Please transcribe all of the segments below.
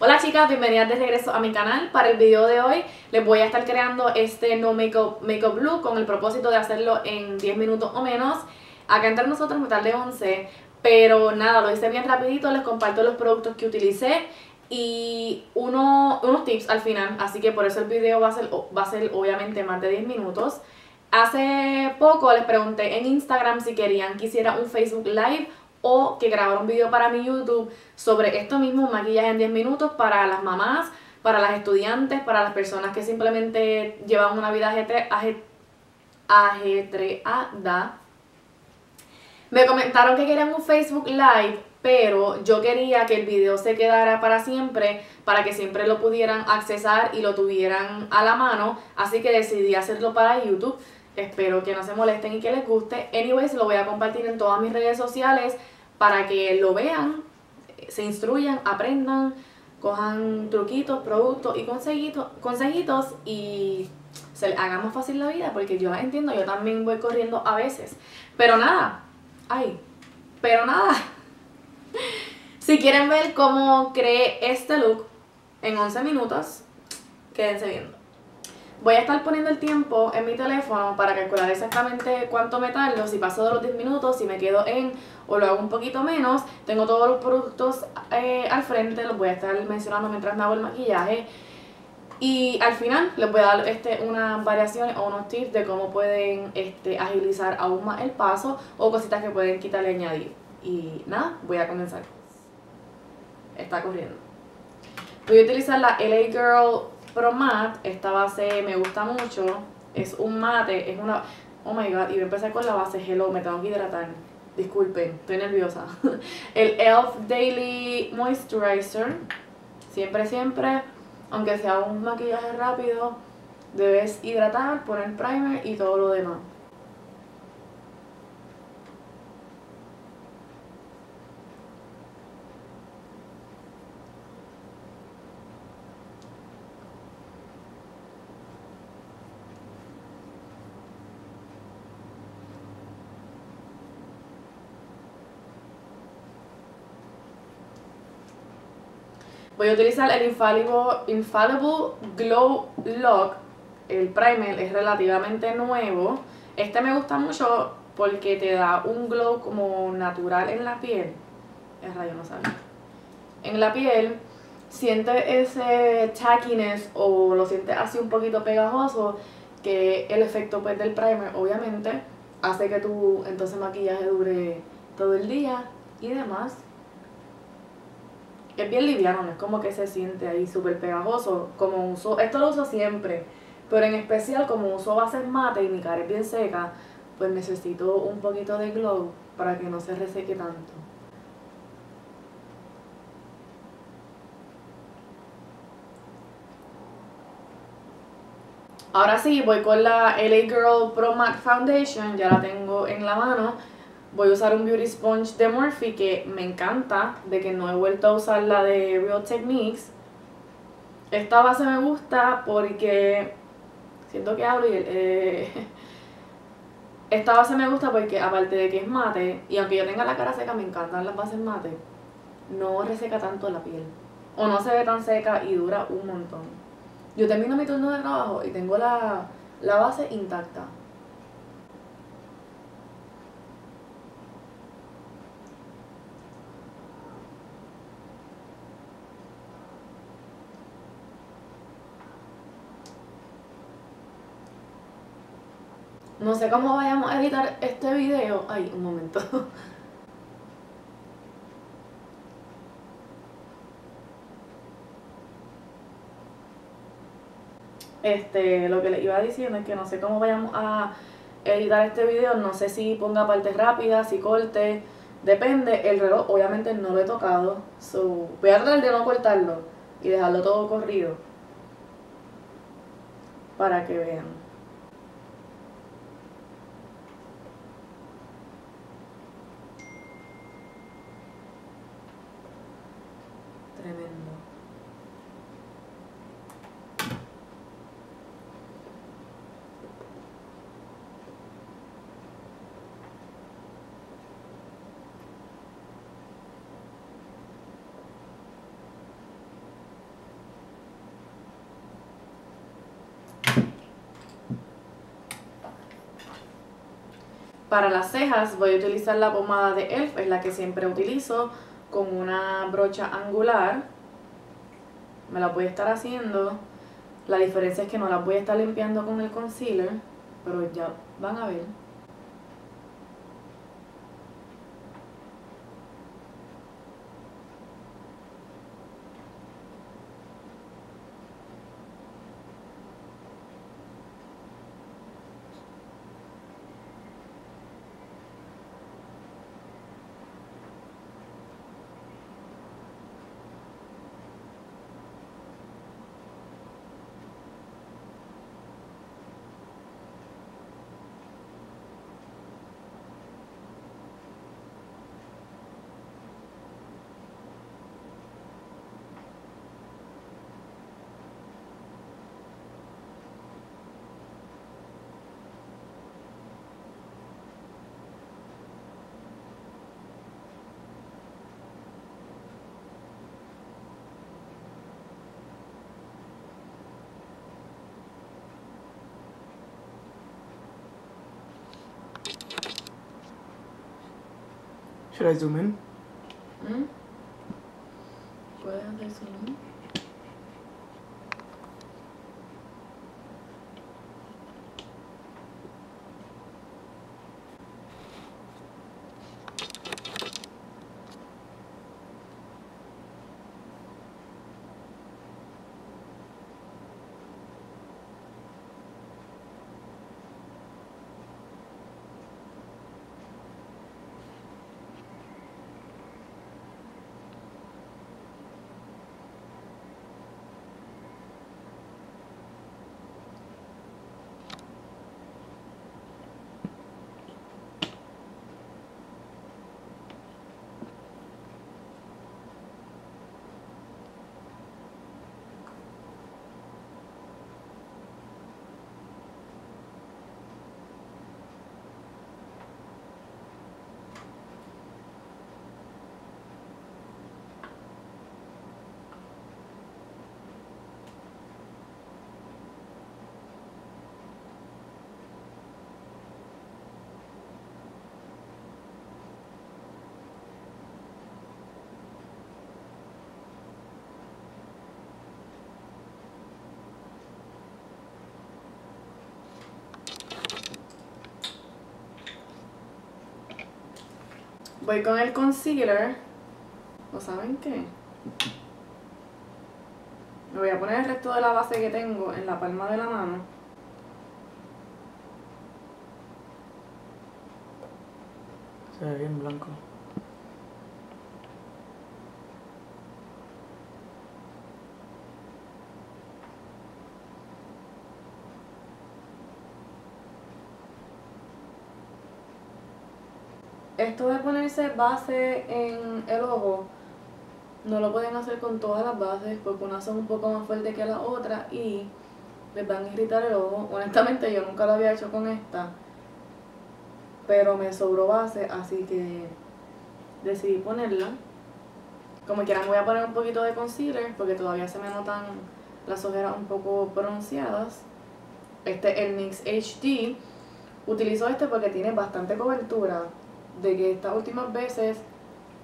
Hola chicas, bienvenidas de regreso a mi canal. Para el video de hoy les voy a estar creando este no makeup look con el propósito de hacerlo en 10 minutos o menos. Acá entre nosotros me tardé 11, pero nada, lo hice bien rapidito, les comparto los productos que utilicé y unos tips al final, así que por eso el video va a ser obviamente más de 10 minutos. Hace poco les pregunté en Instagram si querían que hiciera un Facebook Live o que grabara un video para mi YouTube sobre esto mismo, maquillaje en 10 minutos para las mamás, para las estudiantes, para las personas que simplemente llevan una vida ajetreada. Me comentaron que querían un Facebook Live, pero yo quería que el video se quedara para siempre, para que siempre lo pudieran accesar y lo tuvieran a la mano, así que decidí hacerlo para YouTube. Espero que no se molesten y que les guste. Anyways, lo voy a compartir en todas mis redes sociales para que lo vean, se instruyan, aprendan, cojan truquitos, productos y consejitos y se les haga más fácil la vida, porque yo la entiendo, yo también voy corriendo a veces. Pero nada. Si quieren ver cómo creé este look en 11 minutos, quédense viendo. Voy a estar poniendo el tiempo en mi teléfono para calcular exactamente cuánto me tardo, si paso de los 10 minutos, si me quedo en o lo hago un poquito menos. Tengo todos los productos al frente, los voy a estar mencionando mientras me hago el maquillaje. Y al final les voy a dar unas variaciones o unos tips de cómo pueden agilizar aún más el paso o cositas que pueden quitarle y añadir. Y nada, voy a comenzar. Está corriendo. Voy a utilizar la LA Girl Pro Matte, esta base me gusta mucho, es un mate, es una... Oh my god, y voy a empezar con la base, hello, me tengo que hidratar, disculpen, estoy nerviosa. El E.L.F. Daily Moisturizer, siempre, aunque sea un maquillaje rápido, debes hidratar, poner primer y todo lo demás. Voy a utilizar el Infallible Glow Lock, el primer es relativamente nuevo. Este me gusta mucho porque te da un glow como natural en la piel. El rayo no sale. En la piel siente ese tackiness o lo sientes así un poquito pegajoso, que el efecto pues del primer obviamente hace que tu entonces maquillaje dure todo el día y demás. Es bien liviano, no es como que se siente ahí súper pegajoso, como uso, esto lo uso siempre, pero en especial como uso bases mate y mi cara es bien seca, pues necesito un poquito de glow para que no se reseque tanto. Ahora sí, voy con la LA Girl Pro Matte Foundation, ya la tengo en la mano. Voy a usar un Beauty Sponge de Morphe que me encanta, de que no he vuelto a usar la de Real Techniques. Esta base me gusta porque... Siento que hablo y... Esta base me gusta porque aparte de que es mate, y aunque yo tenga la cara seca, me encantan las bases mate. No reseca tanto la piel. O no se ve tan seca y dura un montón. Yo termino mi turno de trabajo y tengo la base intacta. No sé cómo vayamos a editar este video. Ay, un momento. Lo que les iba diciendo es que no sé cómo vayamos a editar este video. No sé si ponga partes rápidas, si corte. Depende. El reloj obviamente no lo he tocado. So, voy a tratar de no cortarlo y dejarlo todo corrido para que vean. Para las cejas voy a utilizar la pomada de E.L.F., es la que siempre utilizo, con una brocha angular. Me la voy a estar haciendo. La diferencia es que no las voy a estar limpiando con el concealer, pero ya van a ver. Should I zoom in? ¿Mm? ¿Puedes hacer zoom? Voy con el concealer. ¿O saben qué? Me voy a poner el resto de la base que tengo en la palma de la mano. Se ve bien blanco. Esto de ponerse base en el ojo, no lo pueden hacer con todas las bases porque unas son un poco más fuertes que las otras y les van a irritar el ojo. Honestamente yo nunca lo había hecho con esta, pero me sobró base, así que decidí ponerla. Como quieran voy a poner un poquito de concealer porque todavía se me notan las ojeras un poco pronunciadas. Este es el NYX HD. Utilizo este porque tiene bastante cobertura. De que estas últimas veces,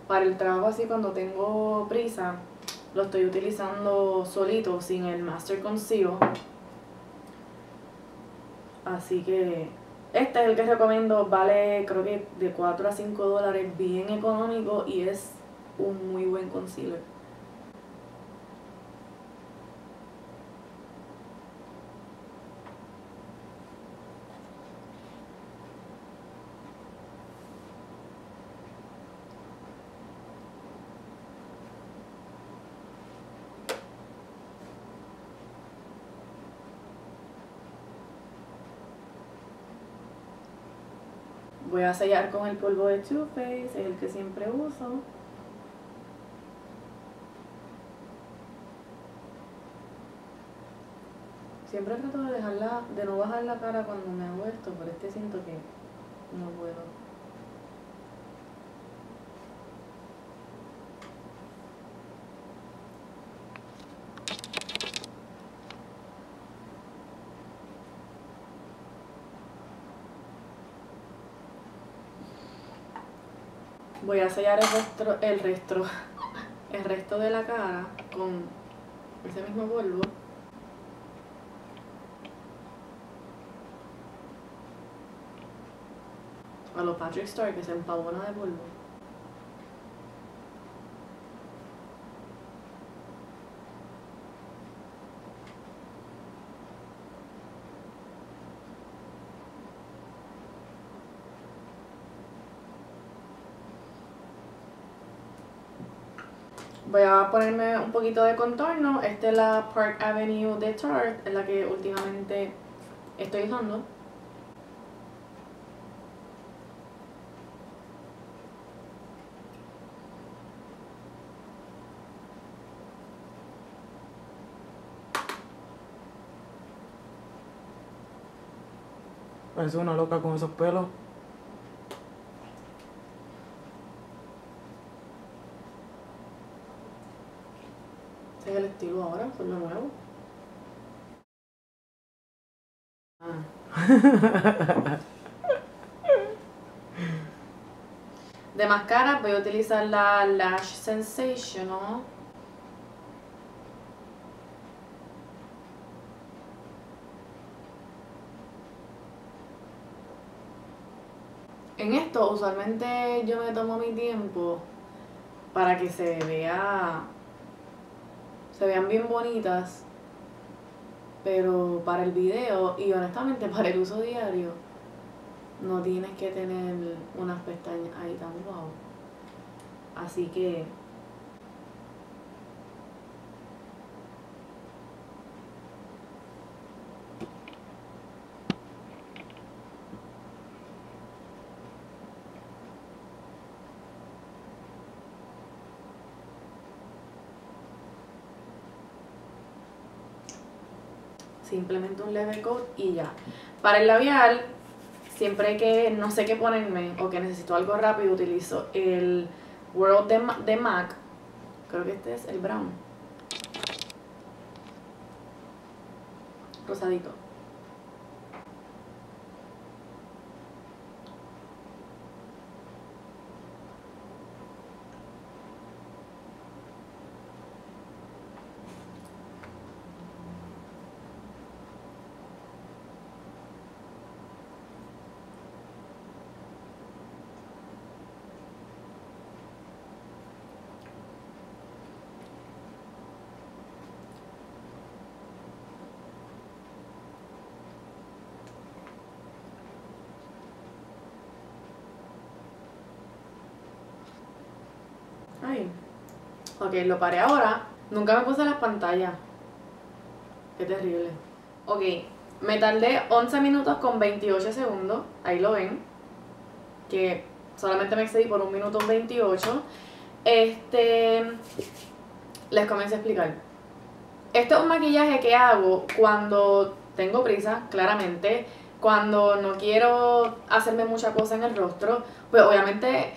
para el trabajo así cuando tengo prisa, lo estoy utilizando solito, sin el Master Conceal. Así que este es el que recomiendo, vale creo que de 4 a 5 dólares, bien económico y es un muy buen concealer. Voy a sellar con el polvo de Too Faced, es el que siempre uso. Siempre trato de dejarla, de no bajar la cara cuando me hago esto, pero es que siento que no puedo. Voy a sellar el resto de la cara con ese mismo polvo. A lo Patrick Star, que se empavona de polvo. Voy a ponerme un poquito de contorno. Esta es la Park Avenue de Tarte, es la que últimamente estoy usando. Parece una loca con esos pelos. Este es el estilo ahora, son lo nuevo. Ah. De máscara voy a utilizar la Lash Sensational. En esto usualmente yo me tomo mi tiempo para que se vean bien bonitas, pero para el video y honestamente para el uso diario no tienes que tener unas pestañas ahí tan guau. Así que simplemente un leve coat y ya. Para el labial, siempre que no sé qué ponerme o que necesito algo rápido, utilizo el World de MAC. Creo que este es el brown. Rosadito. Ok, lo paré ahora. Nunca me puse las pantallas. Qué terrible. Ok, me tardé 11 minutos con 28 segundos. Ahí lo ven. Que solamente me excedí por 1 minuto 28. Les comencé a explicar. Este es un maquillaje que hago cuando tengo prisa, claramente. Cuando no quiero hacerme mucha cosa en el rostro, pues obviamente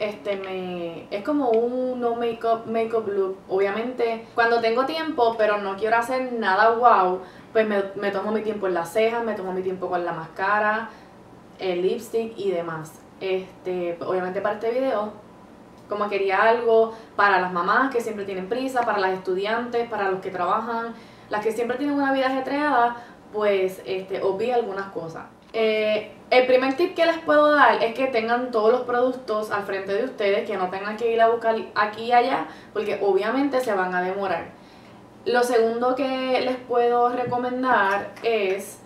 es como un no make-up look. Obviamente cuando tengo tiempo pero no quiero hacer nada wow, pues me tomo mi tiempo en las cejas, me tomo mi tiempo con la máscara, el lipstick y demás. Obviamente para este video, como quería algo para las mamás que siempre tienen prisa, para las estudiantes, para los que trabajan, las que siempre tienen una vida ajetreada, pues obvié algunas cosas. El primer tip que les puedo dar es que tengan todos los productos al frente de ustedes, que no tengan que ir a buscar aquí y allá, porque obviamente se van a demorar. Lo segundo que les puedo recomendar es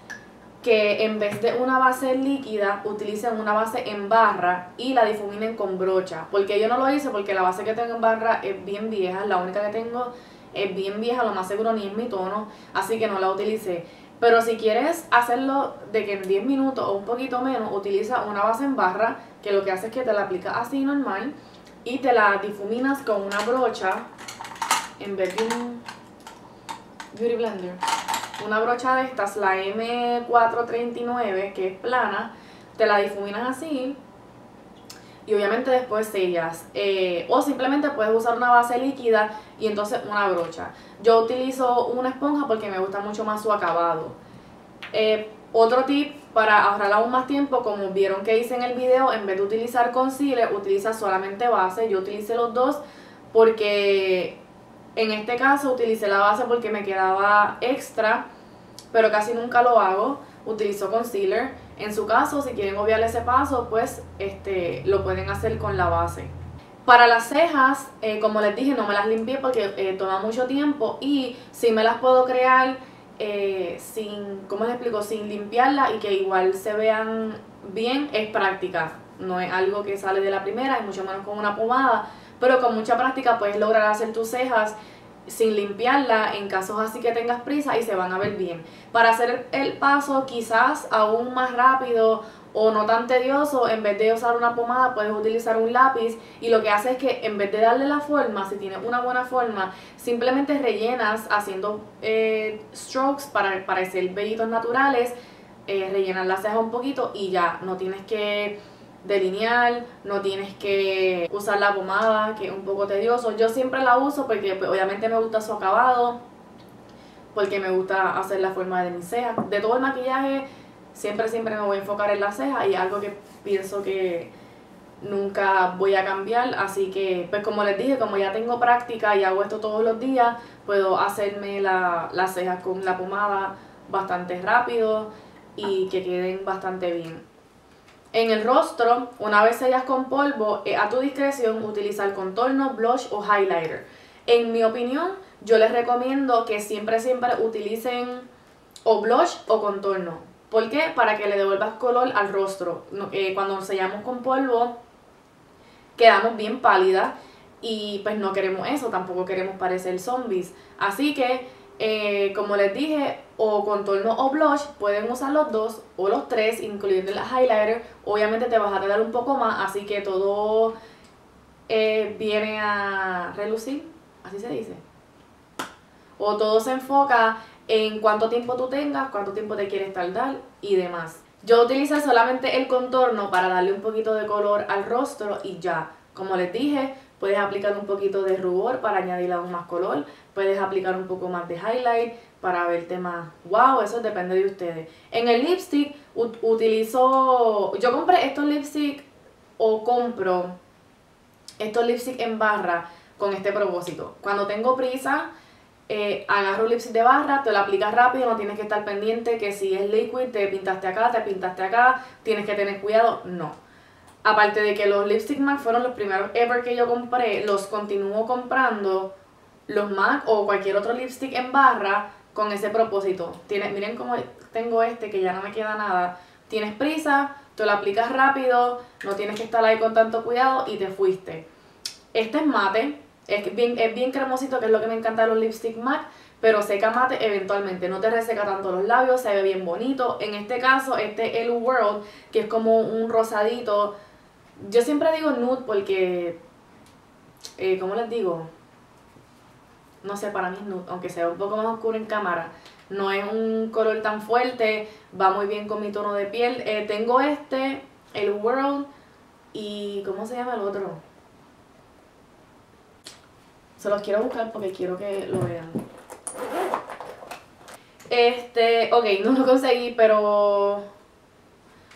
que en vez de una base líquida, utilicen una base en barra y la difuminen con brocha. Porque yo no lo hice porque la base que tengo en barra es bien vieja, la única que tengo es bien vieja, lo más seguro ni es mi tono, así que no la utilicé. Pero si quieres hacerlo de que en 10 minutos o un poquito menos, utiliza una base en barra, que lo que hace es que te la aplicas así normal y te la difuminas con una brocha en vez de un Beauty Blender. Una brocha de estas, la M439, que es plana, te la difuminas así y obviamente después sellas. O simplemente puedes usar una base líquida y entonces una brocha. Yo utilizo una esponja porque me gusta mucho más su acabado. Otro tip Para ahorrar aún más tiempo, como vieron que hice en el video, en vez de utilizar concealer, utiliza solamente base. Yo utilicé los dos porque en este caso utilicé la base porque me quedaba extra, pero casi nunca lo hago. Utilizo concealer. En su caso, si quieren obviar ese paso, pues lo pueden hacer con la base. Para las cejas, como les dije, no me las limpié porque toma mucho tiempo y sí me las puedo crear sin, ¿cómo les explico?, sin limpiarlas y que igual se vean bien. Es práctica, no es algo que sale de la primera y mucho menos con una pomada, pero con mucha práctica puedes lograr hacer tus cejas sin limpiarla en casos así que tengas prisa y se van a ver bien. Para hacer el paso quizás aún más rápido o no tan tedioso, en vez de usar una pomada puedes utilizar un lápiz, y lo que hace es que en vez de darle la forma, si tienes una buena forma, simplemente rellenas haciendo strokes para parecer vellitos naturales, rellenas la ceja un poquito y ya, no tienes que delinear, no tienes que usar la pomada, que es un poco tedioso. Yo siempre la uso porque pues, obviamente me gusta su acabado, porque me gusta hacer la forma de mis cejas. De todo el maquillaje siempre me voy a enfocar en la ceja y algo que pienso que nunca voy a cambiar, así que pues como les dije, como ya tengo práctica y hago esto todos los días, puedo hacerme las cejas con la pomada bastante rápido y que queden bastante bien. En el rostro, una vez sellas con polvo, a tu discreción utilizar contorno, blush o highlighter. En mi opinión, yo les recomiendo que siempre utilicen o blush o contorno. ¿Por qué? Para que le devuelvas color al rostro. Cuando sellamos con polvo, quedamos bien pálidas y pues no queremos eso, tampoco queremos parecer zombies. Así que, como les dije, o contorno o blush, pueden usar los dos o los tres, incluyendo el highlighter. Obviamente te vas a tardar un poco más, así que todo viene a relucir, así se dice. O todo se enfoca en cuánto tiempo tú tengas, cuánto tiempo te quieres tardar y demás. Yo utilicé solamente el contorno para darle un poquito de color al rostro y ya. Como les dije, puedes aplicar un poquito de rubor para añadirle aún más color. Puedes aplicar un poco más de highlight para verte más wow, eso depende de ustedes. En el lipstick utilizo... Yo compré estos lipstick o compro estos lipstick en barra con este propósito. Cuando tengo prisa, agarro lipstick de barra, te lo aplicas rápido, no tienes que estar pendiente que si es liquid te pintaste acá, tienes que tener cuidado, no. Aparte de que los lipstick MAC fueron los primeros ever que yo compré, los continúo comprando, los MAC o cualquier otro lipstick en barra, con ese propósito. Miren cómo tengo este que ya no me queda nada. Tienes prisa, te lo aplicas rápido, no tienes que estar ahí con tanto cuidado y te fuiste. Este es mate, es bien cremosito, que es lo que me encanta de los lipstick MAC, pero seca mate eventualmente, no te reseca tanto los labios, se ve bien bonito. En este caso, este LU World, que es como un rosadito. Yo siempre digo nude porque, ¿cómo les digo? No sé, para mí es nude, aunque sea un poco más oscuro en cámara. No es un color tan fuerte, va muy bien con mi tono de piel. Tengo este, el World, y ¿cómo se llama el otro? Se los quiero buscar porque quiero que lo vean. Ok, no lo conseguí, pero...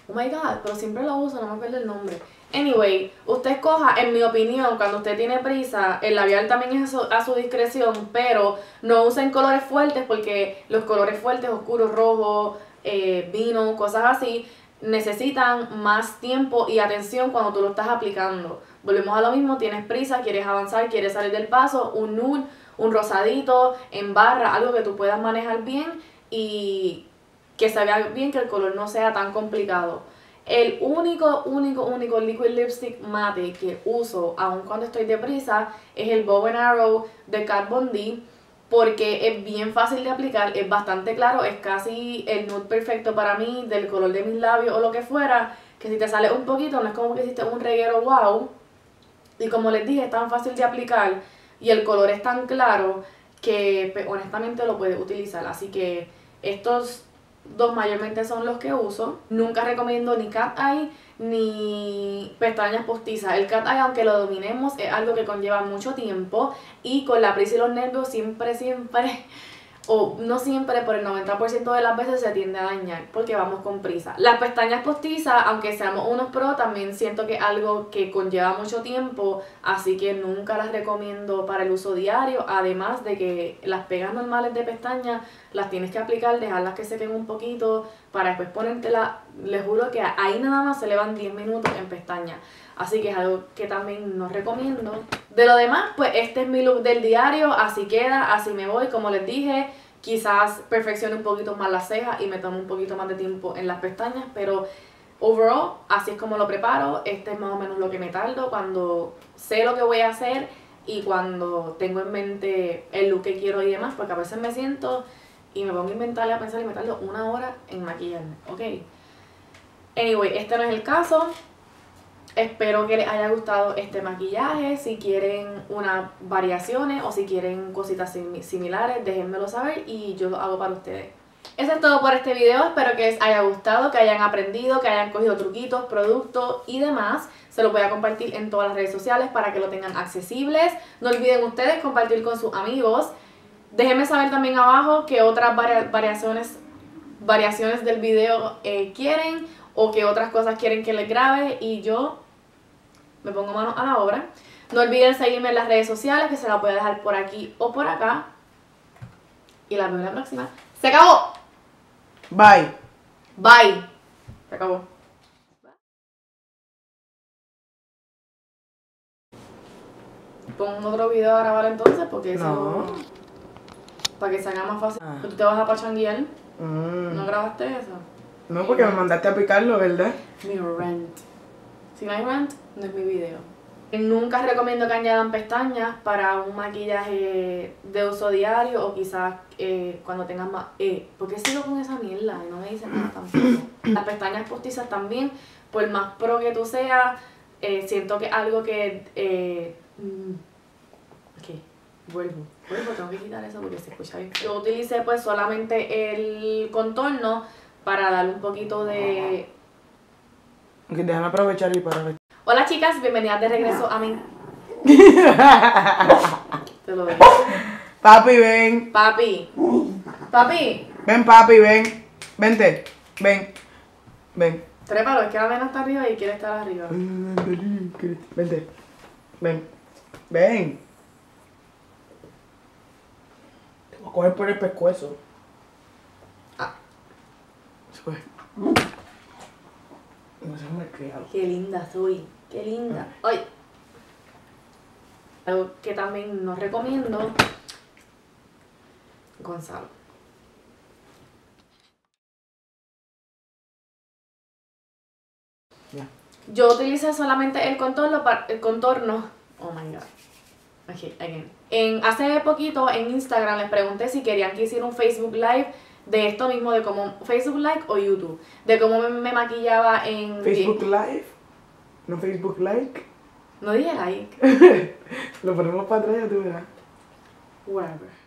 Oh my god, pero siempre lo uso, no me acuerdo el nombre. Anyway, usted escoja, en mi opinión, cuando usted tiene prisa, el labial también es a su discreción, pero no usen colores fuertes porque los colores fuertes, oscuros, rojo, vino, cosas así, necesitan más tiempo y atención cuando tú lo estás aplicando. Volvemos a lo mismo, tienes prisa, quieres avanzar, quieres salir del paso, un nude, un rosadito, en barra, algo que tú puedas manejar bien y... que se vea bien, que el color no sea tan complicado. El único liquid lipstick mate que uso, aun cuando estoy de prisa, es el Bow and Arrow de Kat Von D, porque es bien fácil de aplicar, es bastante claro, es casi el nude perfecto para mí, del color de mis labios o lo que fuera, que si te sale un poquito, no es como que hiciste un reguero wow. Y como les dije, es tan fácil de aplicar y el color es tan claro que pues, honestamente lo puedes utilizar. Así que estos dos mayormente son los que uso. Nunca recomiendo ni cat eye ni pestañas postizas. El cat eye, aunque lo dominemos, es algo que conlleva mucho tiempo y con la prisa y los nervios siempre o no siempre, pero el 90% de las veces se tiende a dañar porque vamos con prisa. Las pestañas postizas, aunque seamos unos pro, también siento que es algo que conlleva mucho tiempo, así que nunca las recomiendo para el uso diario, además de que las pegas normales de pestañas las tienes que aplicar, dejarlas que sequen un poquito para después ponértelas. Les juro que ahí nada más se le van 10 minutos en pestañas, así que es algo que también no recomiendo. De lo demás, pues este es mi look del diario, así queda, así me voy. Como les dije, quizás perfeccione un poquito más las cejas y me tome un poquito más de tiempo en las pestañas, pero overall, así es como lo preparo. Este es más o menos lo que me tardo cuando sé lo que voy a hacer y cuando tengo en mente el look que quiero y demás, porque a veces me siento y me pongo a inventarle, a pensar, y me tardo una hora en maquillarme, ¿ok? Anyway, este no es el caso. Espero que les haya gustado este maquillaje. Si quieren unas variaciones o si quieren cositas similares, déjenmelo saber y yo lo hago para ustedes. Eso es todo por este video. Espero que les haya gustado, que hayan aprendido, que hayan cogido truquitos, productos y demás. Se los voy a compartir en todas las redes sociales para que lo tengan accesibles. No olviden ustedes compartir con sus amigos. Déjenme saber también abajo qué otras variaciones del video quieren, o qué otras cosas quieren que les grabe, y yo me pongo mano a la obra. No olviden seguirme en las redes sociales, que se las voy a dejar por aquí o por acá. Y la veo en la próxima. ¡Se acabó! Bye. Bye. Se acabó. Pongo otro video a grabar entonces, porque no. Eso... para que se haga más fácil. Ah. ¿Tú te vas a pachanguear? ¿No grabaste eso? No, porque me mandaste a picarlo, ¿verdad? Mi rant. Si no hay rant, no es mi video. Nunca recomiendo que añadan pestañas para un maquillaje de uso diario, o quizás cuando tengan más... ¿Por qué sigo con esa mierda? No me dicen nada tampoco. Las pestañas postizas también, por más pro que tú seas, siento que algo que... Vuelvo, tengo que quitar eso porque se escucha bien. Yo utilicé pues solamente el contorno para darle un poquito de... que dejan aprovechar y para... Hola chicas, bienvenidas de regreso a mi... Te lo digo. Papi, ven. Papi. Papi. Ven, papi, ven. Vente. Ven. Ven. Trépalo, es que la vena está arriba y quiere estar arriba. Vente. Ven. Ven. Te voy a coger por el pescuezo. No se me crea. Qué linda soy, qué linda. Ay. Algo que también no recomiendo, Gonzalo. Yeah. Yo utilicé solamente el contorno para Oh my god. Okay, again. Hace poquito en Instagram les pregunté si querían que hiciera un Facebook Live de esto mismo, de cómo Facebook Live o YouTube, de cómo me maquillaba en... ¿Facebook Live? ¿No Facebook Like? No dije like. Lo ponemos para atrás y tú verás. Whatever.